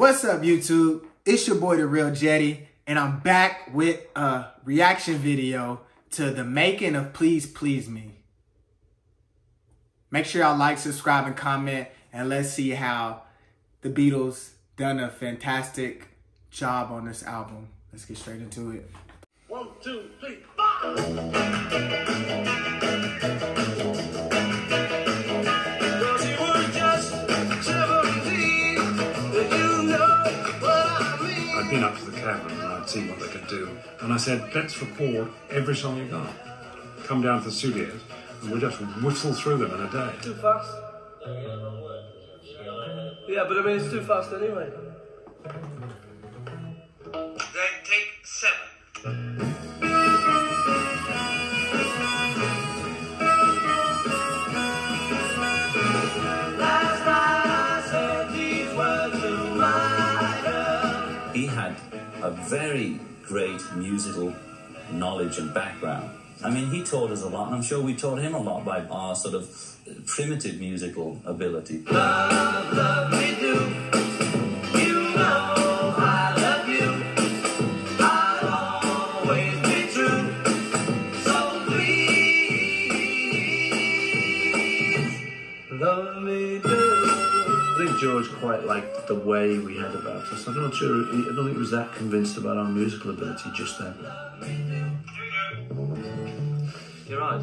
What's up, YouTube? It's your boy, The Real Jetty, and I'm back with a reaction video to the making of Please Please Me. Make sure y'all like, subscribe, and comment, and let's see how the Beatles done a fantastic job on this album. Let's get straight into it. 1, 2, 3, 4. Been up to the cavern and I'd seen what they could do. And I said, let's record every song you got. Come down to the studios and we'll just whistle through them in a day. Too fast? Yeah, but I mean, it's too fast anyway. Then take 7. He had a very great musical knowledge and background. I mean, he taught us a lot, and I'm sure we taught him a lot by our sort of primitive musical ability. Love, love me do. You know I love you. I'll always be true. So please, love me do. I think George quite liked the way we had about us. I'm not sure, I don't think he was that convinced about our musical ability just then. You're right.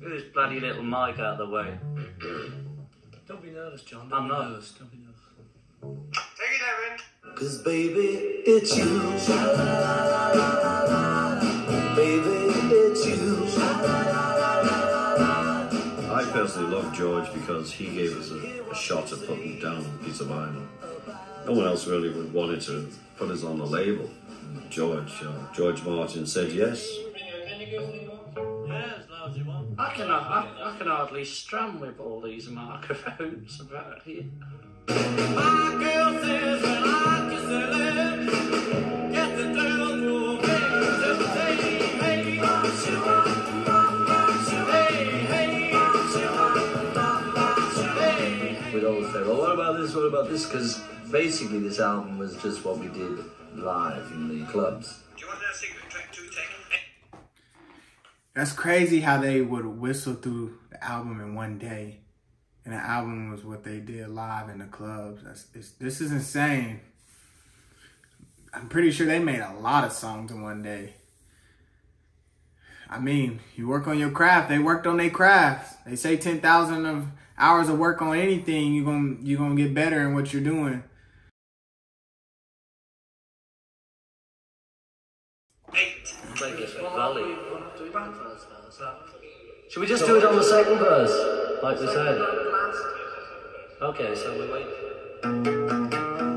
Get this bloody little mic out of the way. Don't be nervous, John. I'm not nervous. Take it, Evan. Because, baby, it's you. Baby, it's you. I personally love George because he gave us a shot at putting down a piece of vinyl. No one else really wanted to put us on the label. George Martin said yes. I can hardly strum with all these microphones about here. My girl says that I can sell it. Get the devil moving. What about this? Because basically this album was just what we did live in the clubs. Do you want to sing with track 2, take 8? That's crazy how they would whistle through the album in one day, and the album was what they did live in the clubs. This is insane. I'm pretty sure they made a lot of songs in one day. I mean, you work on your craft. They worked on their craft. They say 10,000 of hours of work on anything, you're gonna get better in what you're doing. 8. Should we just do it on the second verse, like we said? Okay, so we wait.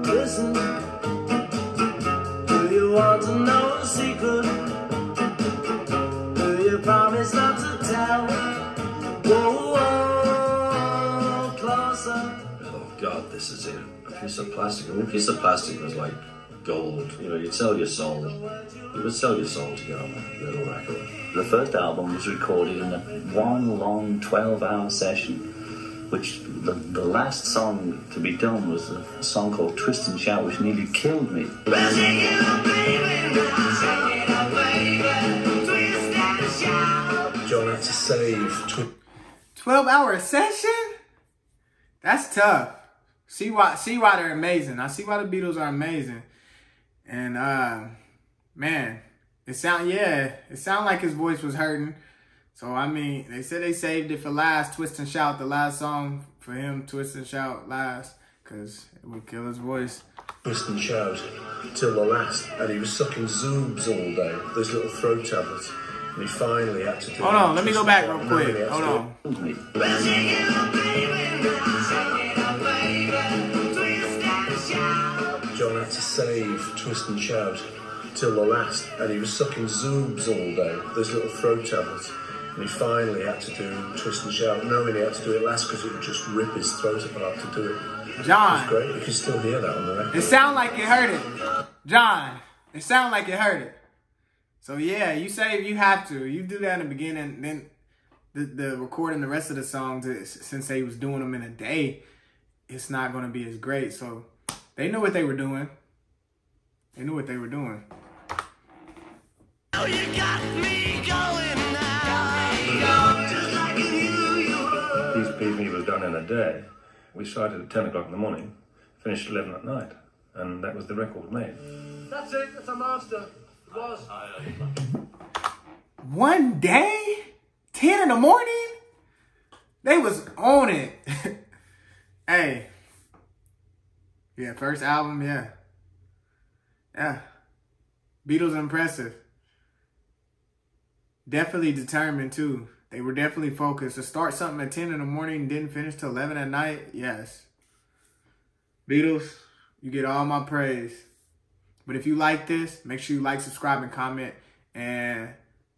Listen, do you want to know a secret? Do you promise not to tell? Whoa, whoa. Oh God, this is it. A piece of plastic. I mean, a piece of plastic was like gold. You know, you'd sell your soul. You would sell your soul to get on that little record. The first album was recorded in a long 12-hour session, which the last song to be done was a song called Twist and Shout, which nearly killed me. John had to save 12-hour session? That's tough. See why they're amazing. I see why the Beatles are amazing. And man, it sound like his voice was hurting. So I mean, they said they saved it for last. Twist and Shout, the last song for him. Twist and Shout last, cause it would kill his voice. Twist and Shout till the last, and he was sucking zoobs all day. Those little throat tablets. We finally had to do. Hold on, let me go back real quick. Hold on. John had to save Twist and Shout till the last, and he was sucking zoobs all day. Those little throat tablets. We finally had to do Twist and Shout, knowing he had to do it last because it would just rip his throat apart to do it. John, it was great. You can still hear that on the record. It sounded like it hurt it. John, it sounded like it hurt it. So yeah, you say you have to. You do that in the beginning, then the recording the rest of the songs, since they was doing them in a day, it's not going to be as great. So They knew what they were doing. They knew what they were doing. Oh, you got me going now. Just like you. Please Please Me was done in a day. We started at 10 o'clock in the morning, finished 11 at night, and that was the record made. That's it, that's a master. It was. One day? 10 in the morning? They was on it. Hey. Yeah, first album, yeah. Yeah. Beatles impressive. Definitely determined too. They were definitely focused. To start something at 10 in the morning, didn't finish till 11 at night, yes. Beatles, you get all my praise. But if you like this, make sure you like, subscribe, and comment. And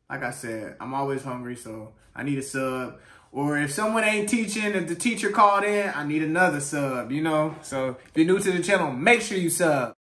like I said, I'm always hungry, so I need a sub. Or if someone ain't teaching, if the teacher called in, I need another sub, you know? So if you're new to the channel, make sure you sub.